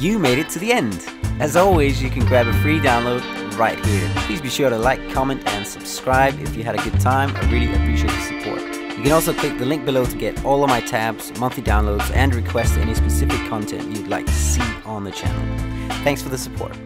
you made it to the end. As always, you can grab a free download right here. Please be sure to like, comment, and subscribe if you had a good time. I really appreciate the support. You can also click the link below to get all of my tabs, monthly downloads, and request any specific content you'd like to see on the channel. Thanks for the support.